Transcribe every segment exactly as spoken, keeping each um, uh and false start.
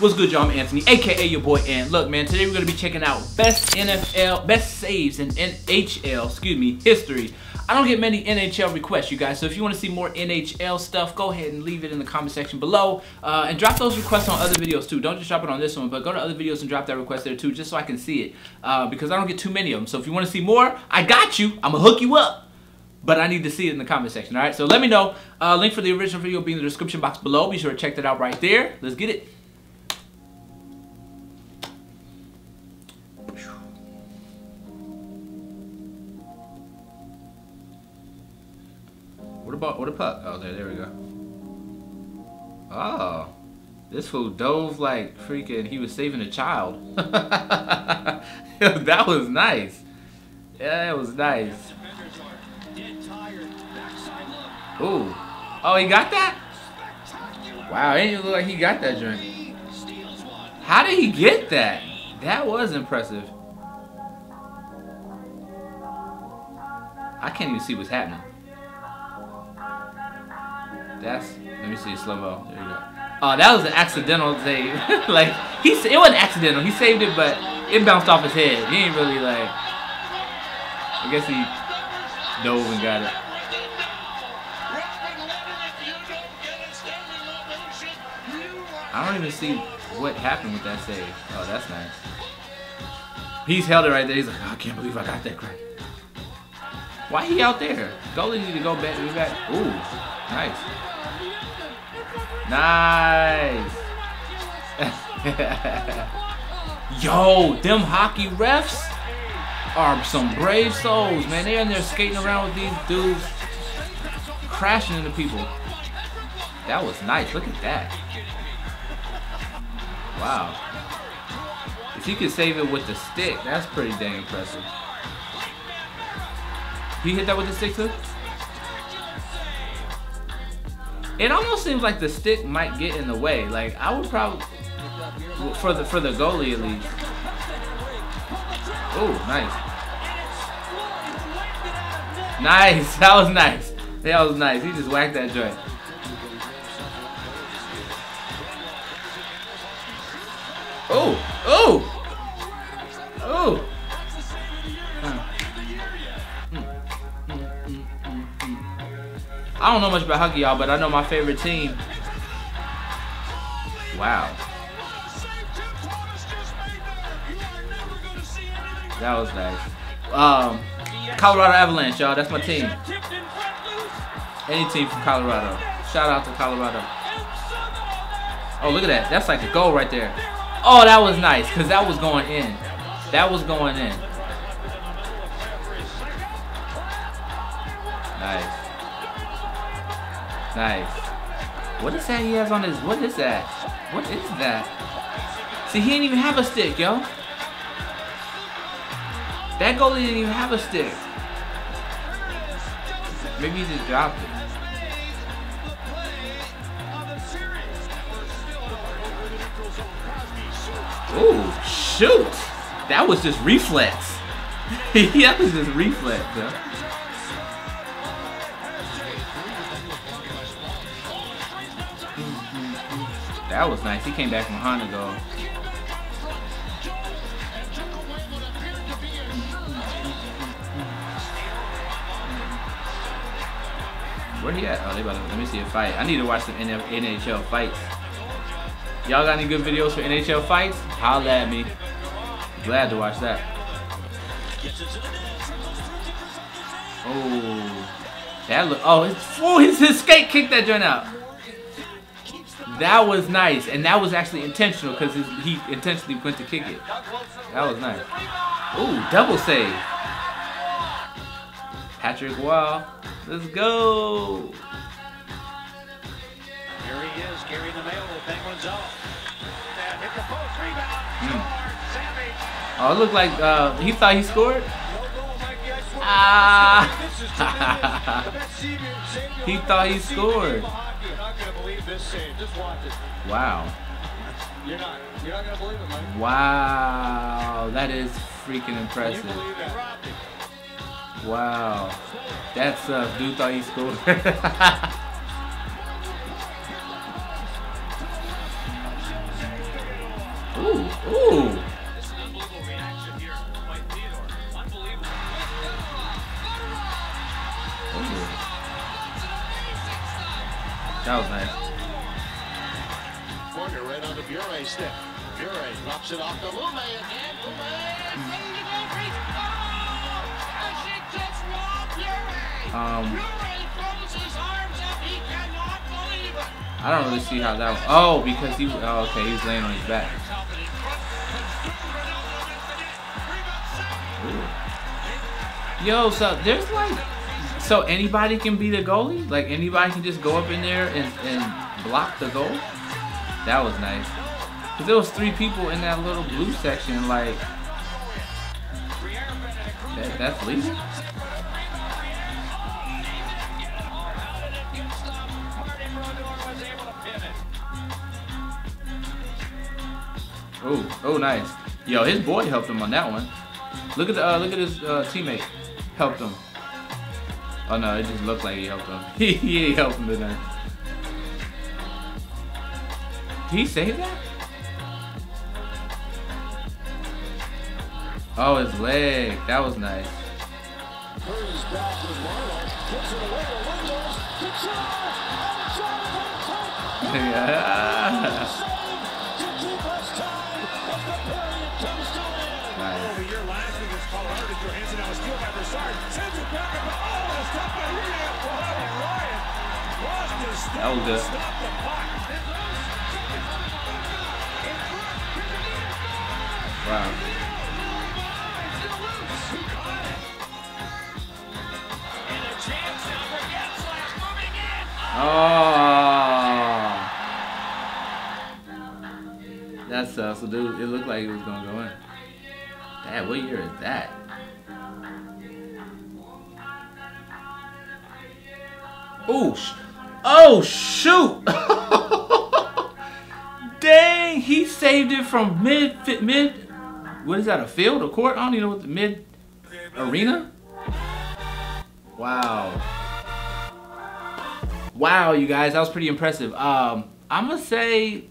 What's good, y'all? I'm Anthony, aka your boy Ant. Look, man, today we're gonna be checking out best N F L, best saves in N H L, excuse me, history. I don't get many N H L requests, you guys, so if you want to see more N H L stuff, go ahead and leave it in the comment section below. Uh, and drop those requests on other videos, too. Don't just drop it on this one, but go to other videos and drop that request there, too, just so I can see it. Uh, because I don't get too many of them. So if you want to see more, I got you. I'm gonna hook you up. But I need to see it in the comment section, all right? So let me know. Uh, link for the original video will be in the description box below. Be sure to check that out right there. Let's get it. What about, what a puck? Oh, there, there we go. Oh, this fool dove like freaking, he was saving a child. That was nice. Yeah, that was nice. Ooh. Oh, he got that? Wow, it didn't look like he got that drink. How did he get that? That was impressive. I can't even see what's happening. That's, let me see slow-mo. There you go. Oh, that was an accidental save. Like, he, it wasn't accidental. He saved it, but it bounced off his head. He ain't really, like, I guess he dove and got it. I don't even see what happened with that save. Oh, that's nice. He's held it right there. He's like, oh, I can't believe I got that crap. Why he out there? Goalies need to go back. We got, ooh, nice. Nice. Yo, them hockey refs are some brave souls, man. They're in there skating around with these dudes, crashing into people. That was nice. Look at that. Wow. If you could save it with the stick, that's pretty dang impressive. He hit that with the stick too? It almost seems like the stick might get in the way. Like, I would probably, for the for the goalie at least. Oh, nice. Nice. That was nice. That was nice. He just whacked that joint. Oh, oh, oh. I don't know much about hockey, y'all, but I know my favorite team. Wow. That was nice. Um, Colorado Avalanche, y'all. That's my team. Any team from Colorado. Shout out to Colorado. Oh, look at that. That's like a goal right there. Oh, that was nice, because that was going in. That was going in. Nice. Nice. What is that he has on his, what is that? What is that? See, he didn't even have a stick, yo. That goalie didn't even have a stick. Maybe he just dropped it. Ooh, shoot! That was just reflex. That was just reflex, though. Mm-hmm. That was nice. He came back from behind the goal. Where he at? Oh, they about to, let me see a fight. I need to watch some N H L fights. Y'all got any good videos for N H L fights? Holla at me. Glad to watch that. Oh, that look. Oh, his, oh, his, his skate kicked that joint out. That was nice, and that was actually intentional because he intentionally went to kick it. That was nice. Oh, double save. Patrick Wall. Let's go. Here he is, carrying the mail. The Penguins off. And hit the post, rebound. Mm. Savage. Oh, it looked like uh, he thought he scored. Ah! He thought he scored. You're not gonna believe this save. Just watch it. Wow. You're not. You're not gonna believe it, Mike. Wow, that is freaking impressive. Can you believe that? Wow. That's uh, dude thought he scored. That was nice. Corner right on the Bure stick. Bure drops it off to Lume again. Lume ready to go for his goal. And she gets Wall Bure. Um, Bure throws his arms up. He cannot believe it. I don't really see how that was. Oh, because he. Oh, okay. He was laying on his back. Ooh. Yo, so there's like. So anybody can be the goalie? Like anybody can just go up in there and, and block the goal? That was nice. Cause there was three people in that little blue section, like that, that's legal? Oh, oh nice. Yo, his boy helped him on that one. Look at the uh, look at his uh, teammate. Helped him. Oh no, it just looked like he helped him. He, he helped him tonight. Did he save that? Oh, his leg. That was nice. Nice. That was good. Wow. Oh. That sucks. So dude, it looked like it was going to go in. Dad, what year is that? Ooh. Oh, shoot. Dang, he saved it from mid, mid, what is that, a field, a court? I don't even know what the mid arena. Wow. Wow, you guys, that was pretty impressive. Um, I'm going to say,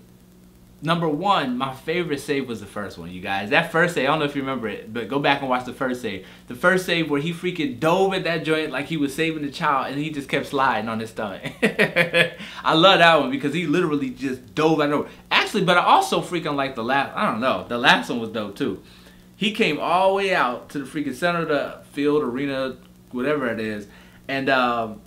number one, my favorite save was the first one, you guys. That first save, I don't know if you remember it, but go back and watch the first save. The first save where he freaking dove at that joint like he was saving the child, and he just kept sliding on his stomach. I love that one because he literally just dove right over. Actually, but I also freaking like the last, I don't know, the last one was dope too. He came all the way out to the freaking center of the field, arena, whatever it is, and um,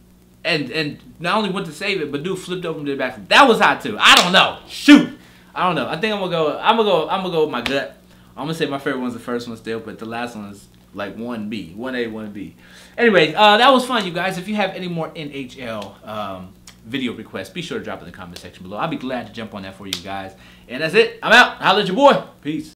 and, and not only went to save it, but dude flipped over to the back. That was hot too. I don't know. Shoot. I don't know. I think I'm gonna go. I'm gonna go. I'm gonna go with my gut. I'm gonna say my favorite one's the first one still, but the last one is like one B, one A, one B. Anyway, uh, that was fun, you guys. If you have any more N H L um, video requests, be sure to drop it in the comment section below. I'll be glad to jump on that for you guys. And that's it. I'm out. Holla at your boy. Peace.